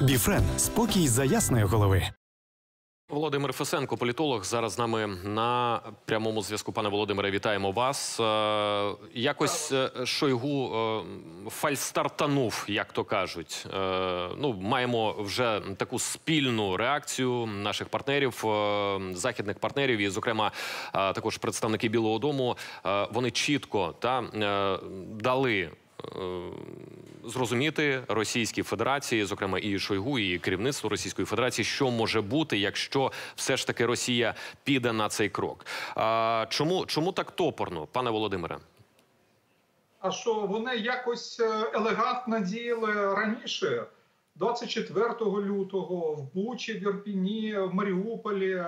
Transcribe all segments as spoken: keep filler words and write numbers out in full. Біфрен. Спокій за ясної голови. Володимир Фесенко, політолог, зараз з нами на прямому зв'язку. Пане Володимире, вітаємо вас. Якось Шойгу фальстартанув, як то кажуть. Ну, маємо вже таку спільну реакцію наших партнерів, західних партнерів і, зокрема, також представники Білого Дому. Вони чітко та, дали... зрозуміти Російській Федерації, зокрема і Шойгу, і керівництву Російської Федерації, що може бути, якщо все ж таки Росія піде на цей крок. А, чому, чому так топорно, пане Володимире? А що вони якось елегантно діяли раніше? двадцять четвертого лютого в Бучі, в Ірпіні, в Маріуполі.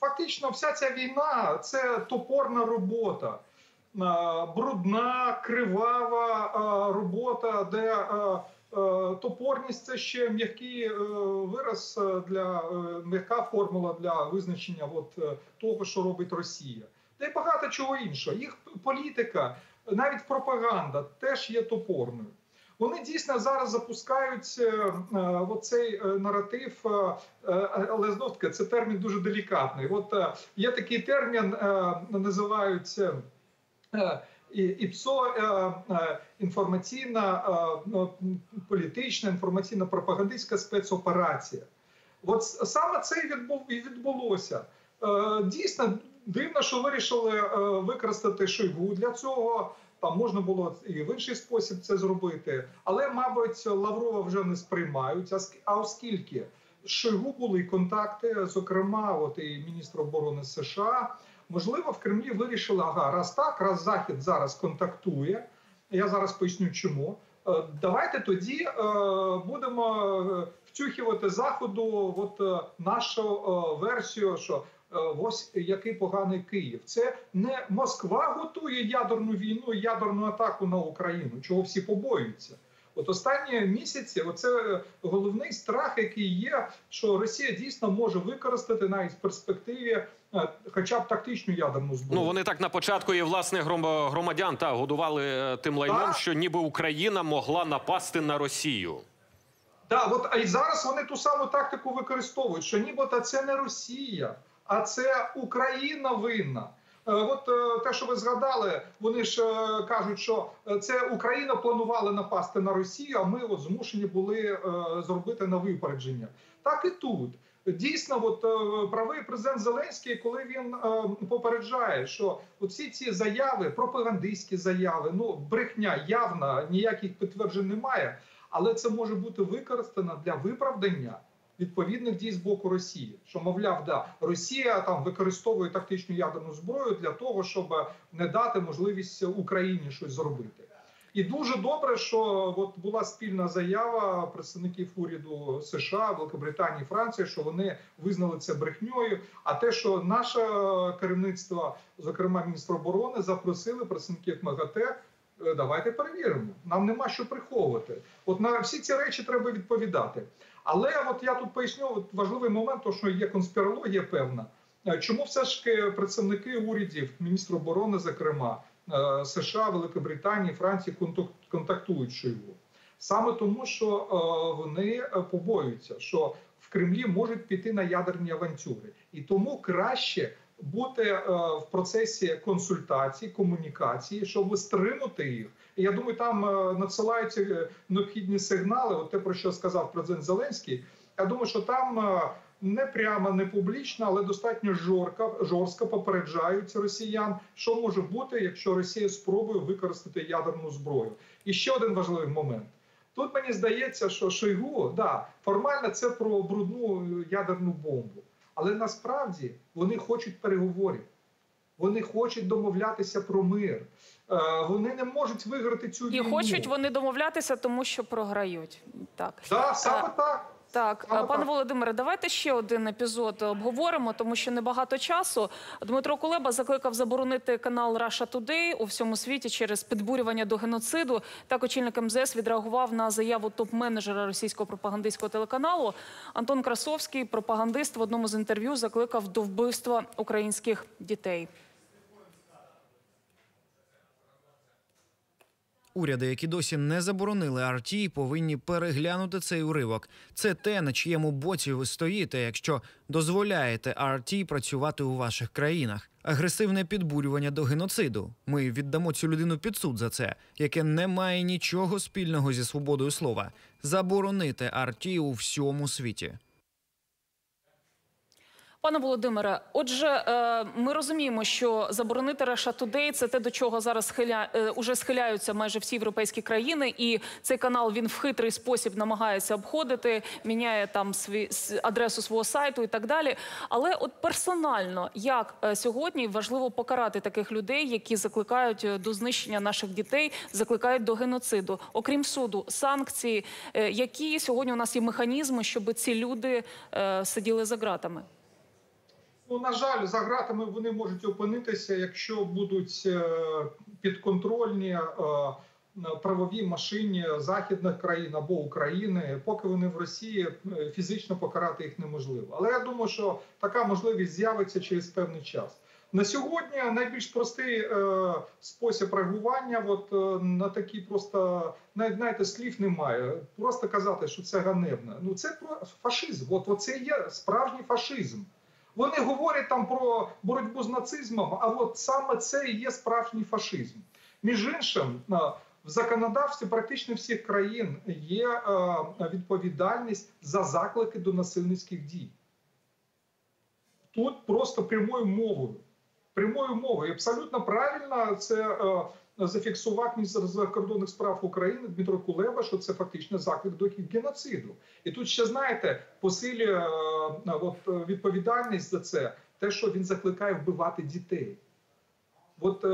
Фактично вся ця війна – це топорна робота. Брудна, кривава робота, де топорність – це ще м'який вираз, для, м'яка формула для визначення от того, що робить Росія. Та й багато чого іншого. Їх політика, навіть пропаганда теж є топорною. Вони дійсно зараз запускають оцей наратив, але знов-таки це термін дуже делікатний. От є такий термін, називають... ІПСО – інформаційна, політична, інформаційно-пропагандистська спецоперація. От саме це і відбулося. Дійсно, дивно, що вирішили використати Шойгу для цього. Там можна було і в інший спосіб це зробити. Але, мабуть, Лаврова вже не сприймають. А оскільки з Шойгу були контакти, зокрема, от і міністр оборони США – можливо, в Кремлі вирішили, ага, раз так, раз Захід зараз контактує, я зараз поясню чому, давайте тоді будемо втюхувати Заходу от нашу версію, що ось який поганий Київ. Це не Москва готує ядерну війну, ядерну атаку на Україну, чого всі побоюються. От останні місяці оце головний страх, який є, що Росія дійсно може використати навіть в перспективі хоча б тактичну ядерну зброю. Ну, вони так на початку і власних громадян та, годували тим лайном, так, що ніби Україна могла напасти на Росію. Так, да, от, а і зараз вони ту саму тактику використовують, що нібито це не Росія, а це Україна винна. От те, що ви згадали, вони ж кажуть, що це Україна планувала напасти на Росію, а ми от змушені були зробити на випередження. Так і тут. Дійсно, от правий президент Зеленський, коли він попереджає, що всі ці заяви, пропагандистські заяви, ну, брехня явна, ніяких підтверджень немає, але це може бути використано для виправдання відповідних дій з боку Росії, що, мовляв, да, Росія там використовує тактичну ядерну зброю для того, щоб не дати можливість Україні щось зробити. І дуже добре, що от була спільна заява представників уряду США, Великобританії, Франції, що вони визнали це брехньою, а те, що наше керівництво, зокрема міністр оборони, запросили представників МГАТЕ, давайте перевіримо, нам нема що приховувати. От на всі ці речі треба відповідати. Але от я тут поясню важливий момент, тому що є конспірологія певна. Чому все ж представники урядів, міністр оборони, зокрема, США, Великобританії, Франції контактують Шойгу? Саме тому, що вони побоюються, що в Кремлі можуть піти на ядерні авантюри. І тому краще бути в процесі консультацій, комунікації, щоб стримати їх. І я думаю, там надсилаються необхідні сигнали, от те, про що сказав президент Зеленський. Я думаю, що там не прямо, не публічно, але достатньо жорко, жорстко попереджають росіян, що може бути, якщо Росія спробує використати ядерну зброю. І ще один важливий момент. Тут мені здається, що Шойгу, да, формально це про брудну ядерну бомбу. Але насправді вони хочуть переговорів, вони хочуть домовлятися про мир, вони не можуть виграти цю війну. І хочуть вони домовлятися, тому що програють. Так, да, саме так. Так, пане Володимире, давайте ще один епізод обговоримо, тому що небагато часу. Дмитро Кулеба закликав заборонити канал Раша Тудей у всьому світі через підбурювання до геноциду. Так очільник ем зе ес відреагував на заяву топ-менеджера російського пропагандистського телеканалу. Антон Красовський, пропагандист, в одному з інтерв'ю закликав до вбивства українських дітей. Уряди, які досі не заборонили ар ті, повинні переглянути цей уривок. Це те, на чиєму боці ви стоїте, якщо дозволяєте ар ті працювати у ваших країнах. Агресивне підбурювання до геноциду. Ми віддамо цю людину під суд за це, яке не має нічого спільного зі свободою слова. Заборонити ар ті у всьому світі. Пане Володимире, отже, ми розуміємо, що заборонити Раша Тудей – це те, до чого зараз схиля... уже схиляються майже всі європейські країни, і цей канал він в хитрий спосіб намагається обходити, міняє там свій... адресу свого сайту і так далі. Але от персонально, як сьогодні важливо покарати таких людей, які закликають до знищення наших дітей, закликають до геноциду? Окрім суду, санкції, які сьогодні у нас є механізми, щоб ці люди сиділи за ґратами? Ну, на жаль, за ґратами вони можуть опинитися, якщо будуть підконтрольні правовій машині західних країн або України. Поки вони в Росії, фізично покарати їх неможливо. Але я думаю, що така можливість з'явиться через певний час. На сьогодні найбільш простий спосіб реагування, от на такі просто, навіть, знаєте, слів немає. Просто казати, що це ганебно. Ну, це фашизм. От, от це є справжній фашизм. Вони говорять там про боротьбу з нацизмом, а от саме це і є справжній фашизм. Між іншим, в законодавстві практично всіх країн є відповідальність за заклики до насильницьких дій. Тут просто прямою мовою. Прямою мовою. Абсолютно правильно це зафіксував міністр закордонних справ України Дмитро Кулеба, що це фактично заклик до геноциду. І тут ще, знаєте, посилює відповідальність за це, те, що він закликає вбивати дітей. От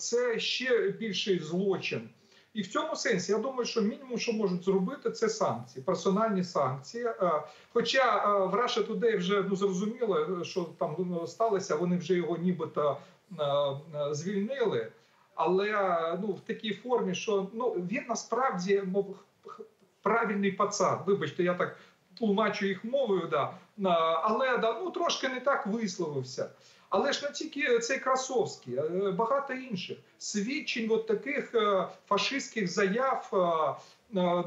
це ще більший злочин. І в цьому сенсі, я думаю, що мінімум, що можуть зробити, це санкції, персональні санкції. Хоча в Russia Today вже ну, зрозуміло, що там сталося, вони вже його нібито звільнили. Але ну, в такій формі, що ну, він насправді мов, правильний пацан. Вибачте, я так тлумачу їх мовою, да. але да, ну, трошки не так висловився. Але ж не тільки цей Красовський, багато інших. Свідчень от таких фашистських заяв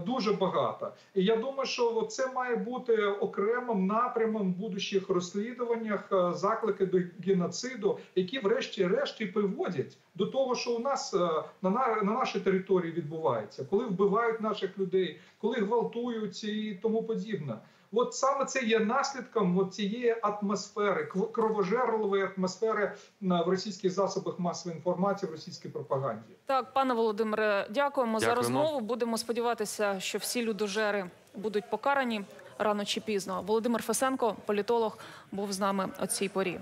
дуже багато. І я думаю, що це має бути окремим напрямом в будущих розслідуваннях, заклики до геноциду, які врешті-решті приводять до того, що у нас на нашій території відбувається. Коли вбивають наших людей, коли гвалтують і тому подібне. От саме це є наслідком цієї атмосфери, кровожерливої атмосфери в російських засобах масової інформації, в російській пропаганді. Так, пане Володимире, дякуємо, дякуємо. за розмову. Будемо сподіватися, що всі людожери будуть покарані рано чи пізно. Володимир Фесенко, політолог, був з нами о цій порі.